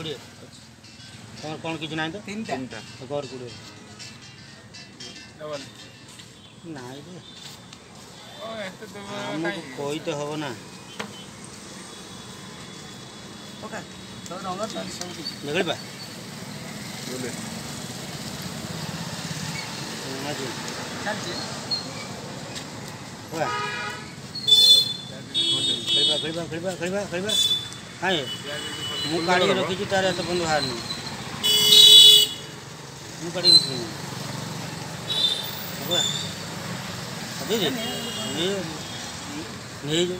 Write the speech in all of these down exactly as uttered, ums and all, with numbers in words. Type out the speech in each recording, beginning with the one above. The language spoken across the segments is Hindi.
कोड़े कौन कौन की जनाई तो तीन तीन ता और कोड़े डबल नहीं तो ओए तो दो कोई तो हो ना ओके तो नंबर चालीस निकल बा बोले ना जी चल जी ओए खरीबा खरीबा खरीबा खरीबा खरीबा हाय मु गाड़ी रखी छी तारे त बंधु हार नहीं मु गाड़ी रखी अब अभी जी ये नहीं जो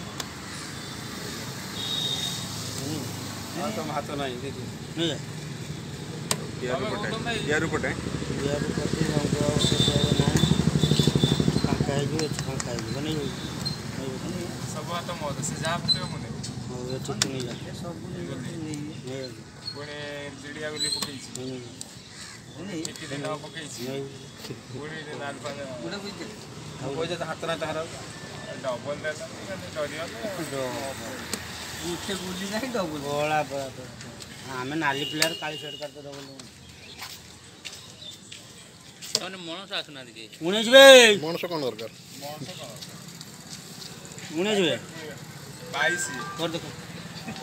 हां तो हाथ नहीं जी नहीं यार ऊपर यार ऊपर यार ऊपर हमको काम का है जो काम का है नहीं सब तो मोद से जाप पे मुने ये ठीक नहीं है सब नहीं है कोने जीडिया वाली पकई छी नहीं एक दिन ना पकई छी कोने ने लाल पाना कोने बुझे वो जत हाथरा तारा डबल देता डरियो तो उठे गोली नहीं डबल गोला पर हमें नाली प्लेयर काली शर्ट करते डबल तोने मणस आसना दिखे उणेज बे मणस कोन दरकार मणस कोन उणेज बे बाईस और देखो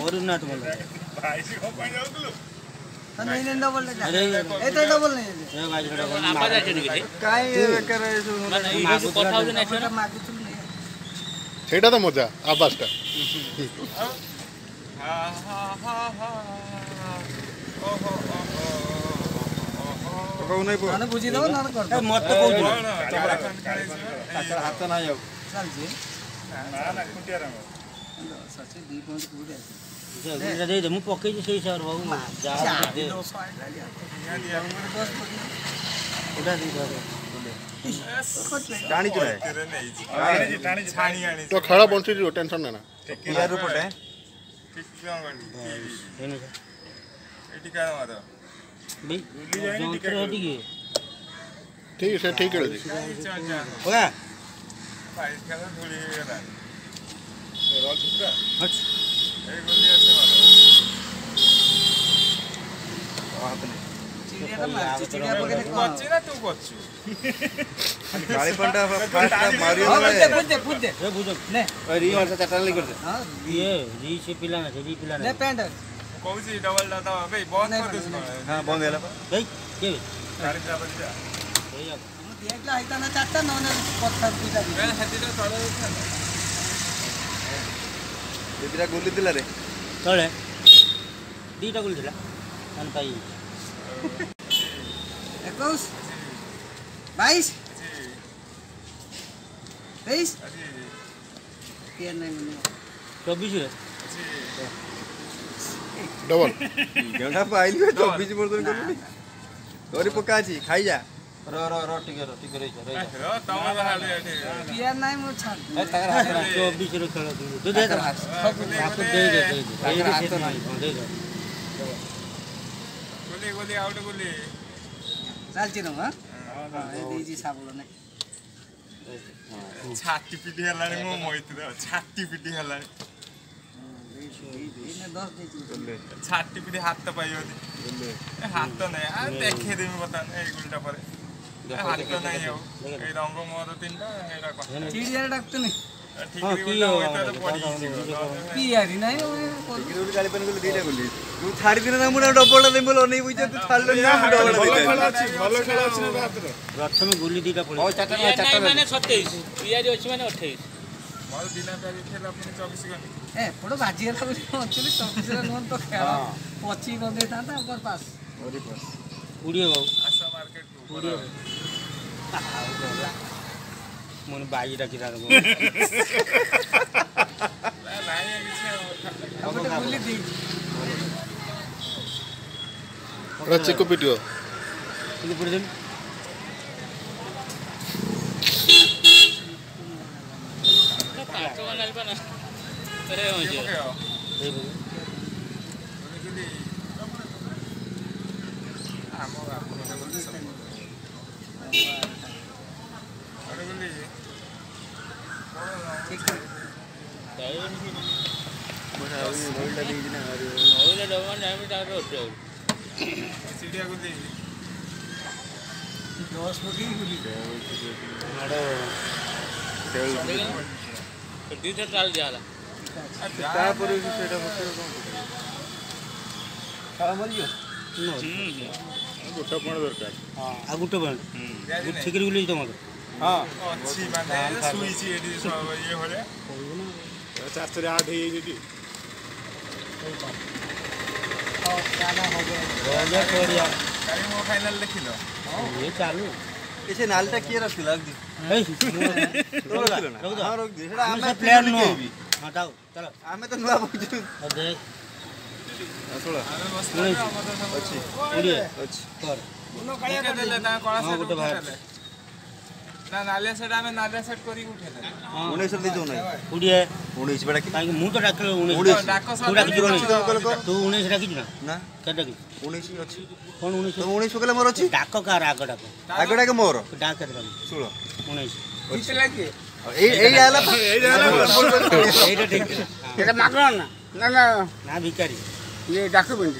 और ना तो बोल बाईस हो पा जाओ तो नहीं नहीं डबल नहीं ए तो डबल नहीं ए बाईस डबल आपा जाते नहीं काय करे मागू थाउजेंड नाही मागू नाही सेटा तो मजा आवाजटा हा हा हा हा ओहो ओहो कोण नाही पण बुझी दो ना करतो मत तो कोण काचा हात नाही जाऊ चल जी ना ना कुटिया रंग सच्चे दी पॉइंट पूरे है दे दे दे मु पके जे सही सर बाबू जा दे उड़ा दी करे टाणी चले टाणी टाणी छाणी आनी तो खड़ा बंसी जो टेंशन ना ना यार ऊपर है ठीक क्यों गंडी है ना एटी का मारो भाई गोली जाए टिकट हट गई ठीक है ठीक है ओए भाई का गोली है रोल छुटा हट एक गोली ऐसे मारो हां अपने चिड़िया तो मार चिड़िया पकड़ने को अच्छी ना तू बच्चू गाली पंडा फास्ट मारियो ना बुझ दे बुझ दे ए बुझ ने री और चटन ले कर दे हां ये री से पिलाना री पिलाना ले पेंट कौन सी डबल दादा भाई बहुत हां बंद हैला भाई के सारे बराबर जा भाई अब देखला आइता ना चाहता ना पत्थर पीला रे हदी तो सारा दीटा गोली दिला रे तळे दीटा गोली दिला अन पाई इक्कीस बाईस तेईस तेर नहीं मिले चौबीस रे डबल गणा पाइल में चौबीस मर्दन करली तोरी पकाची खाई जा रो रो रो टिक रो टिक रे रे रो तमरा हाले किया नाही मो छान ए तगरा चौबीस रो खेल दे दे सब आप दे दे दे तो नाही दे दे गोली गोली आउट गोली चालची न हां हां दे जी साबलो नाही छाती पिटी हलाणी मो मोइत्र छाती पिटी हलाणी दे ने दस दे जी छाती पिटी हात पाइयो दे हात नाही आ देखे देमी बता ए गोलीटा पर हाथ तो नहीं हो ए रंग मोर तीनटा एरा को चिड़िया डाकते नहीं ठीक है होता तो पड़ी की यार नहीं गोली गाली पन गोली दीटा गोली तू थारी दिन ना मुडा डबल दे बोल नहीं बुझे तू थारलो ना डबल दे भलो खेल अछि ना हाथ प्रथम गोली दीटा पड़ी ओ चाटा चाटा माने सत्ताईस पियारी अछि माने अट्ठाईस माल बिना तारी खेल अपने चौबीस गन ए पड़ो बाजी रे अछि चौबीस रन मन तो खेल पच्चीस गन देता था ऊपर पास ओरी पास उड़ियो बाबू आशा मार्केट पूरी मन बाई रखी दादा नहीं पीछे अब बोली दी और चिको वीडियो ये पूरे दिन पांच वाला बना अरे हो जे ये बोली हम हम बोलते सब ठीक है। जवान टाइम टाइम होते हैं सीढ़ियाँ कुछ दोस्त लोग ही मिली थे हमारा तीसरा साल जाला तार पर उसी सेटा बच्चे को क्या मलियो गुट्टा पढ़ दरकार हाँ अगुट्टा पढ़ गुट्टे के लिए तो मालूम हाँ अच्छी बात है सुई चीज़ ये वाले चास्तर आधे ये जी और क्या ना हो गया हो गया कोडिया कहीं वो फाइनल लिखी लो ये चालू इसे नाल तक किया रखी लग दी नहीं रोक दो ना हाँ रोक दी इसे आमे प्लेयर नो हाँ ताऊ चलो आमे तो नुआ बच्चू अबे थोड़ा अच्छी बढ़िया अच्छी कर उन्हों कहीं कर लेता है कौन सा बाहर ना नाले सेट आमे नाले सेट कोरी उठे थे उन्हें सब दिखो नहीं उड़िये उन्हें इस बड़ा ताकि मुंह तो डाक्टर उन्हें तू डाक्टर नहीं तू उन्हें से डाक्टर ना क्या डाक्टर उन्हें से अच्छी कौन उन्हें तो उन्हें से क्या मोर अच्छी डाक्टर का राग डाक्टर राग डाक्टर मोर डाक्टर का सुलो उन्हें से लगे ये ये याला ये याला ये तो ठीक है ये माकड़ा ना ना ना भिकारी ये डाक्टर बंदी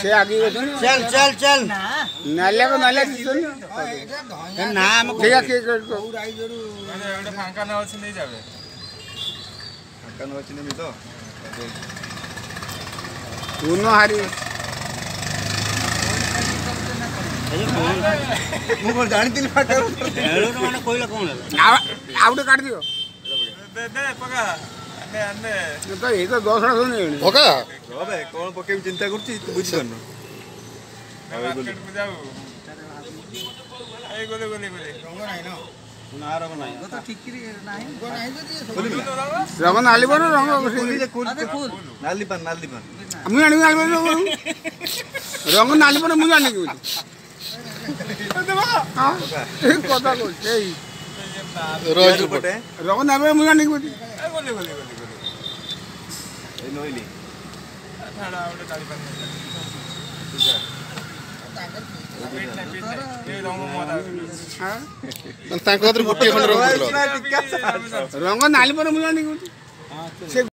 से आगे चल चल चल नाले को नाले ना हम क्या क्या उड़ाई जरूर अरे उड़ा फांका ना होती नहीं जावे फांका ना होती नहीं मितो उन्नो हरी मुगल जानी तीन फांका हेलो तो माना कोई लगाऊं ना आप उड़ा काट दियो दे दे पका ने ने तो ये तो दोसरा सुन नहीं ओका बाबा कौन पके चिंता करती तू बुझ गन अबे बोल ए गोले गोले गोले रंग नाही ना ना रंग नाही तो ठीक की नाही गो नाही जदी रंग नाली बन रंग फुल नाली बन नाली बन मी आणि रंग नाली बन मी आणि बाबा हां एक কথা बोलते रोज पटे रंग नावे मी आणि बोले बोले बोले ए नोइली थाड़ा वाला गाड़ी बंद ठीक है पेट ना पेट ना ये रंग मोदा हां पण तांको तर गुटी खंड रंग रंग नाली पर मुला नहीं हां